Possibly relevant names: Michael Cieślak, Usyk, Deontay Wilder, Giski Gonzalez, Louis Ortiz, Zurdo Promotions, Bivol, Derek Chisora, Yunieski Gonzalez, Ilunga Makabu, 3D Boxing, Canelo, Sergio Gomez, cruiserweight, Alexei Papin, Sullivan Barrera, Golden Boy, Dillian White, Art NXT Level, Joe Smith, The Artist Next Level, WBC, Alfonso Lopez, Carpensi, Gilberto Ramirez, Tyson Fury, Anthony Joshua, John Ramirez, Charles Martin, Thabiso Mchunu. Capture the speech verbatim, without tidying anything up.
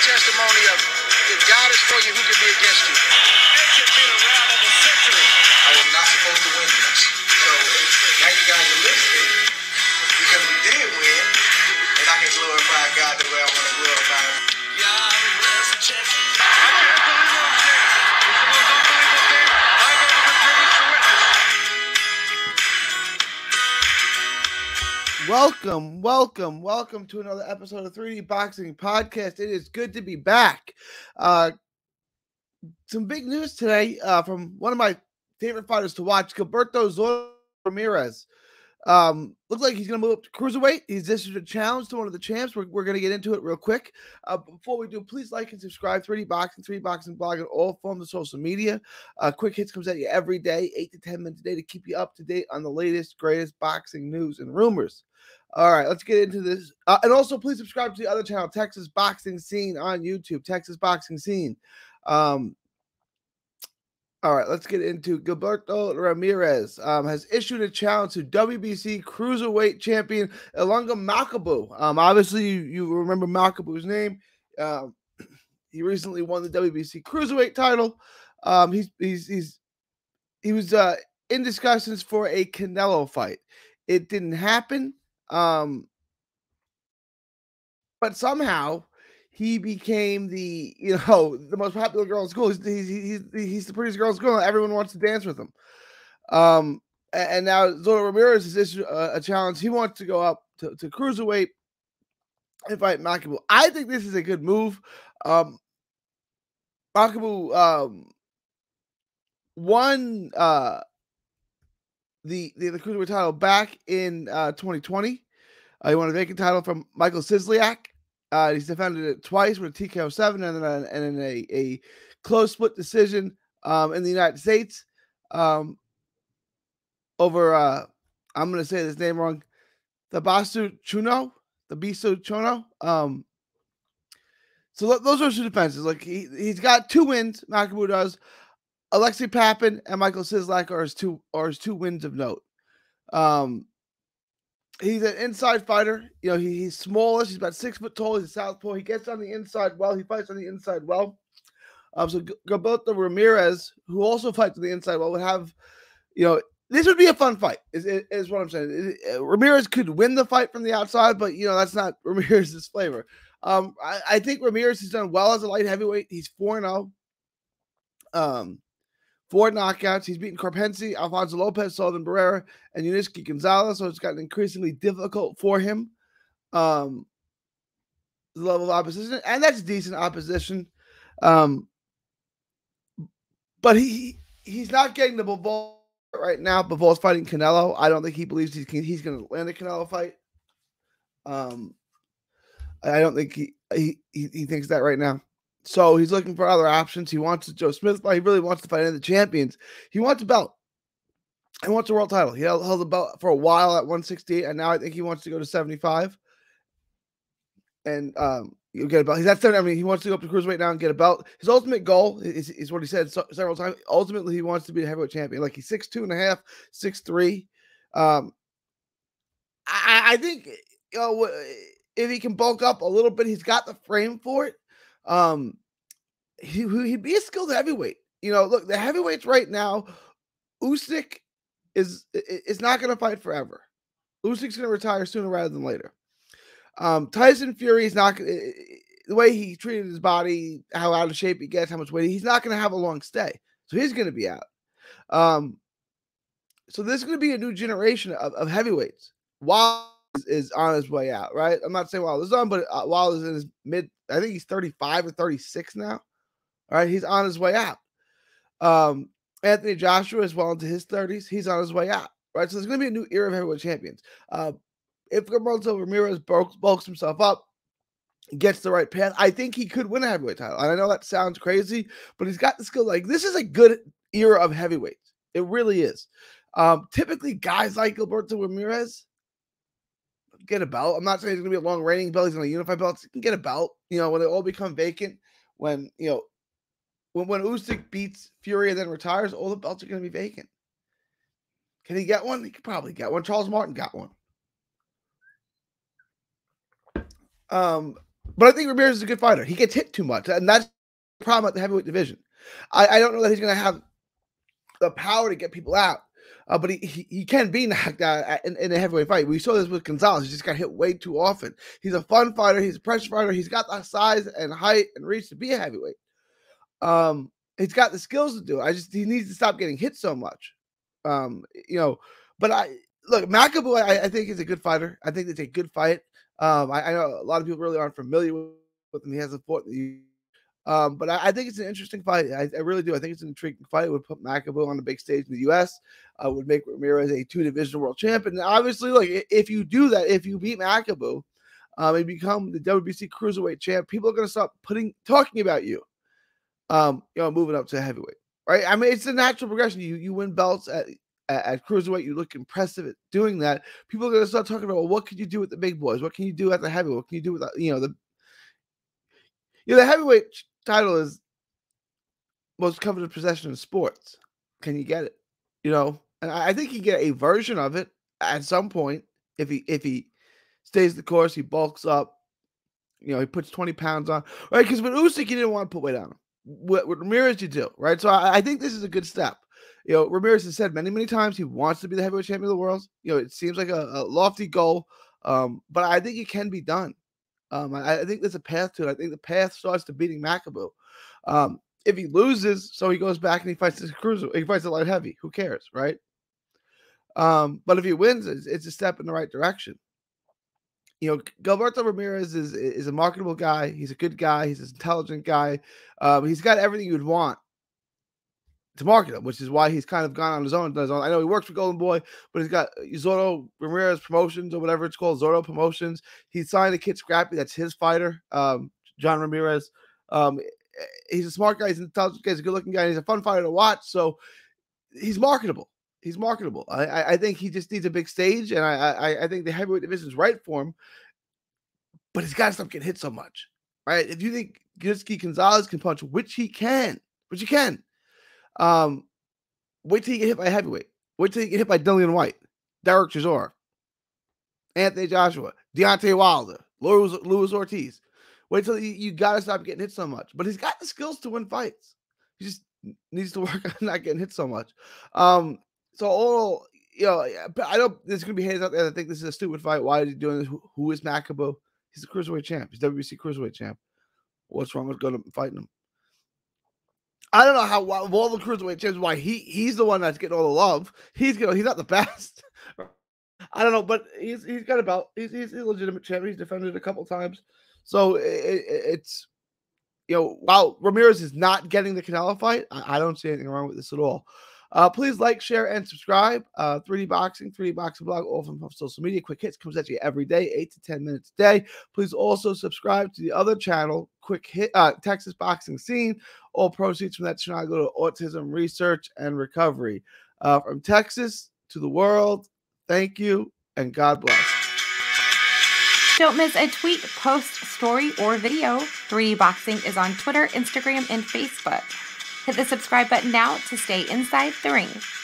the testimony of, if God is for you, who can be against you? This has been a round of a century. I was not supposed to win this. So now you guys are listening because we did win, and I can glorify God the way I want to glorify Him. Yeah, I'm blessed. I can't believe what I'm saying. It's the most unbelievable thing I've ever been privileged to witness. Welcome, welcome, welcome to another episode of three D Boxing Podcast. It is good to be back. Uh, some big news today uh, from one of my favorite fighters to watch, Gilberto Ramirez. Um, looks like he's going to move up to cruiserweight. He's issued a challenge to one of the champs. We're, we're going to get into it real quick. Uh, before we do, please like and subscribe. three D Boxing, three D Boxing Blog, and all forms of social media. Uh, Quick Hits comes at you every day, eight to ten minutes a day, to keep you up to date on the latest, greatest boxing news and rumors. All right, let's get into this. Uh, and also, please subscribe to the other channel, Texas Boxing Scene on YouTube, Texas Boxing Scene. Um, All right, let's get into Gilberto Ramirez. Um, has issued a challenge to W B C cruiserweight champion Ilunga Makabu. Um, obviously, you, you remember Makabu's name. Um, he recently won the W B C cruiserweight title. Um, he's he's he's he was uh, in discussions for a Canelo fight. It didn't happen, um, but somehow he became the, you know, the most popular girl in school. He's, he's, he's, he's the prettiest girl in school, and everyone wants to dance with him. Um, and now Zurdo Ramirez has issued a, a challenge. He wants to go up to, to cruiserweight and fight Makabu. I think this is a good move. Um, Makabu um, won uh, the, the the cruiserweight title back in uh, twenty twenty. Uh, he won a vacant title from Michael Cieślak. Uh, he's defended it twice with a T K O seven and then a, and then a, a close split decision um, in the United States um, over, uh, I'm going to say this name wrong, Thabiso Mchunu, Thabiso Mchunu. Um, so those are two defenses. Like he, he's got two wins, Makabu does. Alexei Papin and Michael Cieślak are his two, are his two wins of note. Um, He's an inside fighter. You know, he, he's smallish. He's about six foot tall. He's a southpaw. He gets on the inside well. He fights on the inside well. Um, so Gilberto Ramirez, who also fights on the inside well, would have, you know, this would be a fun fight, is, is what I'm saying. Ramirez could win the fight from the outside, but, you know, that's not Ramirez's flavor. Um, I, I think Ramirez has done well as a light heavyweight. He's four and oh. Um, Four knockouts. He's beaten Carpensi, Alfonso Lopez, Sullivan Barrera, and Yunieski Gonzalez. So it's gotten increasingly difficult for him. Um, the level of opposition, and that's decent opposition. Um, but he he's not getting the Bivol right now. Bivol's fighting Canelo. I don't think he believes he's he's going to land a Canelo fight. Um, I don't think he he he, he thinks that right now. So he's looking for other options. He wants the Joe Smith fight. He really wants to fight in the champions. He wants a belt. He wants a world title. He held, held the belt for a while at one sixty-eight, and now I think he wants to go to seventy-five. And um, you'll get a belt. He's at seventy. I mean, he wants to go up to cruiserweight now and get a belt. His ultimate goal is, is what he said so, several times. Ultimately, he wants to be a heavyweight champion. Like, he's six two and a half, six three. Um, I, I think, you know, if he can bulk up a little bit, he's got the frame for it. Um, he, he'd be a skilled heavyweight. You know, look, the heavyweights right now, Usyk is is not going to fight forever. Usyk's going to retire sooner rather than later. Um, Tyson Fury is not the way he treated his body, how out of shape he gets, how much weight, he's not going to have a long stay. So he's going to be out. Um, so there's going to be a new generation of, of heavyweights. Wow. Is on his way out, right? I'm not saying Wilder's on, but uh, Wilder's in his mid, I think he's thirty-five or thirty-six now. All right, he's on his way out. Um, Anthony Joshua is well into his thirties. He's on his way out, right? So there's going to be a new era of heavyweight champions. Uh, if Gilberto Ramirez bulks, bulks himself up, gets the right path, I think he could win a heavyweight title. And I know that sounds crazy, but he's got the skill. Like, this is a good era of heavyweights. It really is. Um, typically, guys like Gilberto Ramirez get a belt. I'm not saying it's going to be a long reigning belt. He's going to unify belts. He can get a belt. You know, when they all become vacant, when, you know, when, when Usyk beats Fury and then retires, all the belts are going to be vacant. Can he get one? He could probably get one. Charles Martin got one. Um, But I think Ramirez is a good fighter. He gets hit too much, and that's the problem at the heavyweight division. I, I don't know that he's going to have the power to get people out, uh, but he, he he can be knocked out at, in, in a heavyweight fight. We saw this with Gonzalez. He just got hit way too often. He's a fun fighter. He's a pressure fighter. He's got the size and height and reach to be a heavyweight. Um, he's got the skills to do it. I just he needs to stop getting hit so much. Um, you know, but I look Makabu. I, I think is a good fighter. I think it's a good fight. Um, I, I know a lot of people really aren't familiar with him. He hasn't fought the Um, but I, I think it's an interesting fight. I, I really do. I think it's an intriguing fight. It would put Makabu on a big stage in the U S Uh, would make Ramirez a two-division world champion. And obviously, look, if you do that, if you beat Makabu um, and become the W B C cruiserweight champ, people are going to stop putting talking about you. Um, you know, moving up to heavyweight, right? I mean, it's a natural progression. You you win belts at at, at cruiserweight. You look impressive at doing that. People are going to start talking about, well, what can you do with the big boys? What can you do at the heavyweight? What can you do with the, you know the you know the heavyweight title is most coveted possession in sports. Can you get it? You know, and I think he get a version of it at some point if he if he stays the course. He bulks up, you know, he puts twenty pounds on, right? Because with Usyk, he didn't want to put weight on him. What, what Ramirez you do, right? So I, I think this is a good step. You know, Ramirez has said many many times he wants to be the heavyweight champion of the world. You know, it seems like a, a lofty goal, um, but I think it can be done. Um, I, I think there's a path to it. I think the path starts to beating Makabu. Um, if he loses, so he goes back and he fights his cruiser. He fights a light heavy. Who cares, right? Um, but if he wins, it's, it's a step in the right direction. You know, Gilberto Ramirez is is a marketable guy. He's a good guy. He's an intelligent guy. Um, he's got everything you'd want to market him, which is why he's kind of gone on his own. Does I know he works for Golden Boy, but he's got Zurdo Ramirez Promotions or whatever it's called, Zurdo Promotions. He signed a kid Scrappy. That's his fighter, um, John Ramirez. Um, he's a smart guy. He's an intelligent guy. He's a good-looking guy. He's a fun fighter to watch. So he's marketable. He's marketable. I, I think he just needs a big stage, and I, I I think the heavyweight division is right for him. But he's got to stop getting hit so much, right? If you think Giski Gonzalez can punch, which he can, which he can, um, wait till you get hit by a heavyweight. Wait till you get hit by Dillian White, Derek Chisora, Anthony Joshua, Deontay Wilder, Louis, Louis Ortiz. Wait till you, you got to stop getting hit so much. But he's got the skills to win fights. He just needs to work on not getting hit so much. Um. So all you know, I don't. There's going to be haters out there that think this is a stupid fight. Why is he doing this? Who, who is Makabu? He's a cruiserweight champ. He's W B C cruiserweight champ. What's wrong with going to fighting him? I don't know how. Why, of all the cruiserweight champs, why he he's the one that's getting all the love. He's going. He's not the best. I don't know, but he's he's got a belt. He's he's a legitimate champion. He's defended a couple times. So it, it, it's you know, while Ramirez is not getting the Canelo fight, I, I don't see anything wrong with this at all. Uh, please like, share, and subscribe. Uh, three D Boxing, three D Boxing Blog, all from social media. Quick Hits comes at you every day, eight to ten minutes a day. Please also subscribe to the other channel, Quick Hit, uh, Texas Boxing Scene. All proceeds from that channel go to autism research and recovery. Uh, from Texas to the world, thank you, and God bless. Don't miss a tweet, post, story, or video. three D Boxing is on Twitter, Instagram, and Facebook. Hit the subscribe button now to stay inside the ring.